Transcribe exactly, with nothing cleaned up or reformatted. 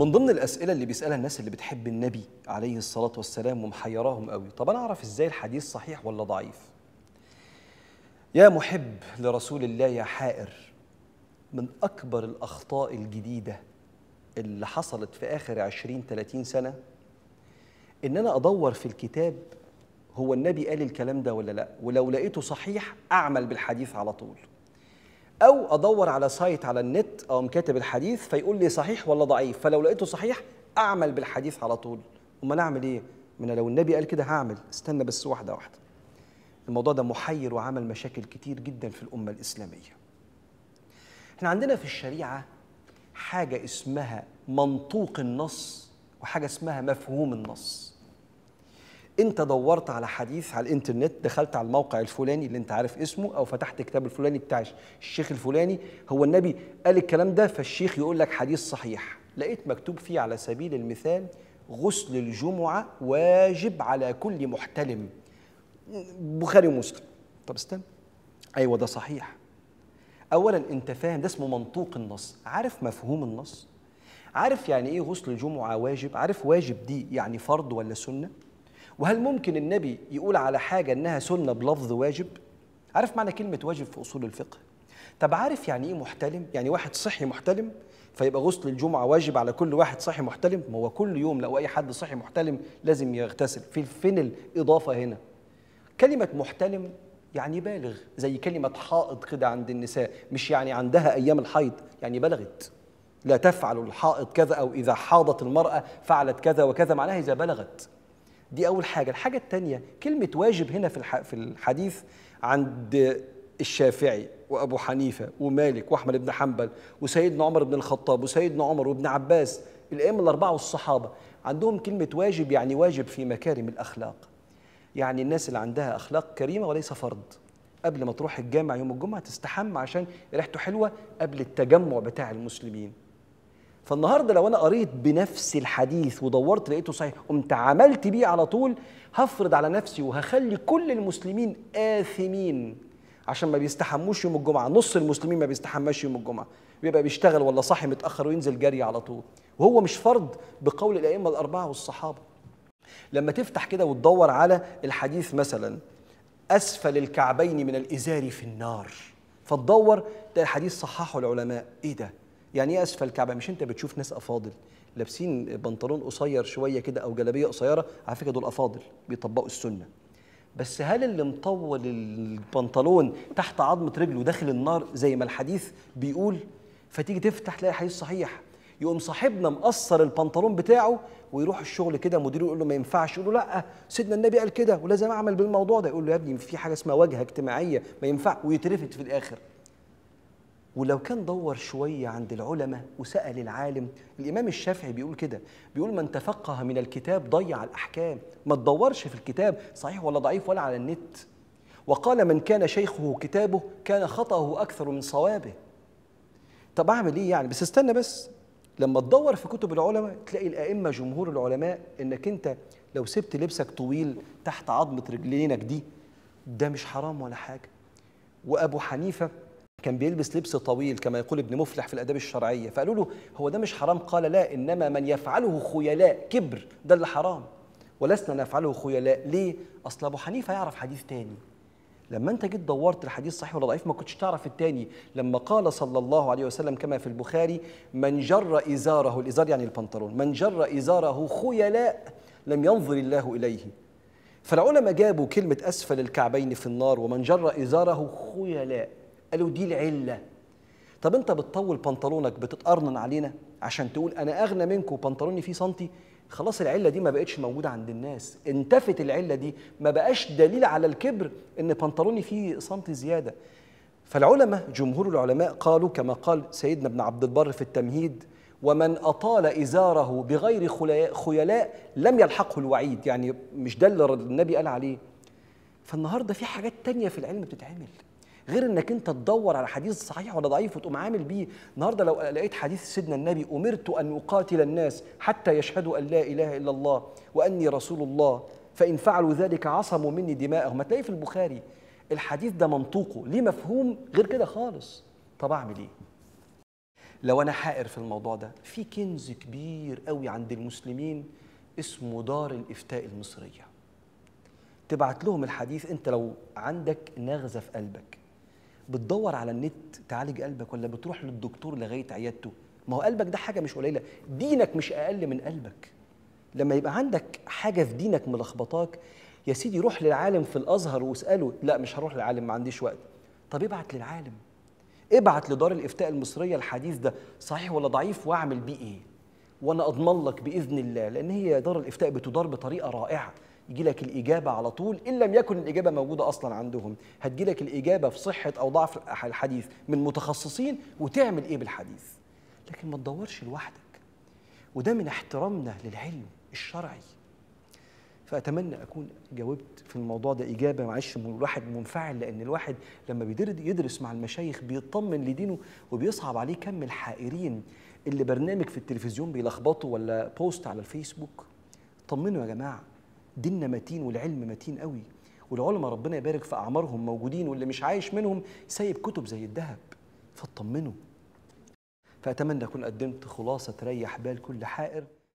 من ضمن الأسئلة اللي بيسألها الناس اللي بتحب النبي عليه الصلاة والسلام ومحيراهم قوي، طب أنا أعرف إزاي الحديث صحيح ولا ضعيف؟ يا محب لرسول الله يا حائر، من أكبر الأخطاء الجديدة اللي حصلت في آخر عشرين ثلاثين سنة إن أنا أدور في الكتاب هو النبي قال الكلام ده ولا لأ، ولو لقيته صحيح أعمل بالحديث على طول، أو أدور على سايت على النت أو كاتب الحديث فيقول لي صحيح ولا ضعيف، فلو لقيته صحيح أعمل بالحديث على طول. أما أنا أعمل إيه؟ من لو النبي قال كده هعمل، استنى بس واحدة واحدة. الموضوع ده محير وعمل مشاكل كتير جدا في الأمة الإسلامية. إحنا عندنا في الشريعة حاجة اسمها منطوق النص وحاجة اسمها مفهوم النص. أنت دورت على حديث على الإنترنت، دخلت على الموقع الفلاني اللي أنت عارف اسمه، أو فتحت كتاب الفلاني بتاع الشيخ الفلاني، هو النبي قال الكلام ده، فالشيخ يقول لك حديث صحيح، لقيت مكتوب فيه على سبيل المثال غسل الجمعة واجب على كل محتلم، بخاري ومسلم. طب استنى، أيوه ده صحيح. أولاً أنت فاهم، ده اسمه منطوق النص، عارف مفهوم النص؟ عارف يعني إيه غسل الجمعة واجب؟ عارف واجب دي يعني فرض ولا سنة؟ وهل ممكن النبي يقول على حاجة إنها سنة بلفظ واجب؟ عارف معنى كلمة واجب في أصول الفقه؟ طب عارف يعني إيه محتلم؟ يعني واحد صحي محتلم فيبقى غسل الجمعة واجب على كل واحد صحي محتلم؟ ما هو كل يوم لو أي حد صحي محتلم لازم يغتسل، في فين الإضافة هنا؟ كلمة محتلم يعني بالغ، زي كلمة حائض كده عند النساء، مش يعني عندها أيام الحيض، يعني بلغت. لا تفعل الحائض كذا، أو إذا حاضت المرأة فعلت كذا وكذا، معناها إذا بلغت. دي أول حاجة. الحاجة التانية، كلمة واجب هنا في الحديث عند الشافعي وأبو حنيفة ومالك وأحمد بن حنبل وسيدنا عمر بن الخطاب وسيدنا عمر وابن عباس، الأئمة الأربعة والصحابة، عندهم كلمة واجب يعني واجب في مكارم الأخلاق، يعني الناس اللي عندها أخلاق كريمة وليس فرض. قبل ما تروح الجامع يوم الجمعة تستحمى عشان ريحته حلوة قبل التجمع بتاع المسلمين. فالنهارده لو انا قريت بنفس الحديث ودورت لقيته صحيح قمت عملت بيه على طول، هفرض على نفسي وهخلي كل المسلمين آثمين عشان ما بيستحموش يوم الجمعه، نص المسلمين ما بيستحماش يوم الجمعه، بيبقى بيشتغل ولا صاحي متاخر وينزل جري على طول، وهو مش فرض بقول الائمه الاربعه والصحابه. لما تفتح كده وتدور على الحديث مثلا اسفل الكعبين من الازار في النار، فتدور ده الحديث صححه العلماء. ايه ده؟ يعني ايه اسفل الكعبه؟ مش انت بتشوف ناس افاضل لابسين بنطلون قصير شويه كده او جلابيه قصيره؟ على فكره دول افاضل بيطبقوا السنه، بس هل اللي مطول البنطلون تحت عظمه رجله داخل النار زي ما الحديث بيقول؟ فتيجي تفتح تلاقي حديث صحيح، يقوم صاحبنا مقصر البنطلون بتاعه ويروح الشغل كده، مديره يقول له ما ينفعش، يقول له لا سيدنا النبي قال كده ولازم اعمل بالموضوع ده، يقول له يا ابني في حاجه اسمها واجهه اجتماعيه ما ينفع، ويترفد في الاخر. ولو كان دور شوية عند العلماء وسأل العالم، الإمام الشافعي بيقول كده، بيقول من تفقه من الكتاب ضيع الأحكام. ما تدورش في الكتاب صحيح ولا ضعيف ولا على النت. وقال من كان شيخه كتابه كان خطأه أكثر من صوابه. طب أعمل إيه يعني؟ بس استنى بس، لما تدور في كتب العلماء تلاقي الأئمة جمهور العلماء إنك أنت لو سبت لبسك طويل تحت عظمة رجلينك دي ده مش حرام ولا حاجة. وأبو حنيفة كان بيلبس لبس طويل كما يقول ابن مفلح في الآداب الشرعية، فقالوا له هو ده مش حرام؟ قال لا، إنما من يفعله خيلاء كبر، ده اللي حرام، ولسنا نفعله خيلاء. ليه؟ أصل أبو حنيفة يعرف حديث تاني. لما أنت جيت دورت الحديث صحيح ولا ضعيف ما كنتش تعرف التاني، لما قال صلى الله عليه وسلم كما في البخاري من جر إزاره، الإزار يعني البنطلون، من جر إزاره خيلاء لم ينظر الله إليه. فالعلماء جابوا كلمة أسفل الكعبين في النار ومن جر إزاره خيلاء، قالوا دي العلة. طب انت بتطول بنطلونك بتتقرنن علينا عشان تقول انا اغنى منكم وبنطلوني فيه سنتي؟ خلاص العلة دي ما بقتش موجودة عند الناس، انتفت العلة دي، ما بقاش دليل على الكبر ان بنطلوني فيه سنتي زيادة. فالعلماء جمهور العلماء قالوا كما قال سيدنا ابن عبد البر في التمهيد ومن أطال إزاره بغير خيلاء لم يلحقه الوعيد، يعني مش ده اللي النبي قال عليه. فالنهارده في حاجات تانية في العلم بتتعمل غير انك انت تدور على حديث صحيح ولا ضعيف وتقوم عامل بيه. النهارده لو لقيت حديث سيدنا النبي امرت ان اقاتل الناس حتى يشهدوا ان لا اله الا الله واني رسول الله فان فعلوا ذلك عصموا مني دماءهم، هتلاقيه في البخاري. الحديث ده منطوقه ليه مفهوم غير كده خالص. طب اعمل ايه؟ لو أنا حائر في الموضوع ده، في كنز كبير قوي عند المسلمين اسمه دار الإفتاء المصرية. تبعت لهم الحديث، أنت لو عندك نغزة في قلبك بتدور على النت تعالج قلبك ولا بتروح للدكتور لغاية عيادته؟ ما هو قلبك ده حاجة مش قليلة، دينك مش أقل من قلبك. لما يبقى عندك حاجة في دينك ملخبطاك، يا سيدي روح للعالم في الأزهر واسأله. لا مش هروح للعالم، ما عنديش وقت. طب ابعت للعالم، ابعت لدار الإفتاء المصرية الحديث ده صحيح ولا ضعيف وأعمل بيه إيه؟ وأنا أضمن لك بإذن الله، لأن هي دار الإفتاء بتدار بطريقة رائعة، يجي لك الإجابة على طول، إن لم يكن الإجابة موجودة أصلاً عندهم، هتجي لك الإجابة في صحة أو ضعف الحديث من متخصصين وتعمل إيه بالحديث. لكن ما تدورش لوحدك. وده من احترامنا للعلم الشرعي. فأتمنى أكون جاوبت في الموضوع ده إجابة، معلش الواحد منفعل، لأن الواحد لما بيدرس مع المشايخ بيطمن لدينه وبيصعب عليه كم الحائرين اللي برنامج في التلفزيون بيلخبطه ولا بوست على الفيسبوك. طمنوا يا جماعة، ديننا متين والعلم متين قوي، والعلماء ربنا يبارك في أعمارهم موجودين، واللي مش عايش منهم سايب كتب زي الذهب، فاطمنوا. فأتمنى أكون قدمت خلاصة تريح بال كل حائر.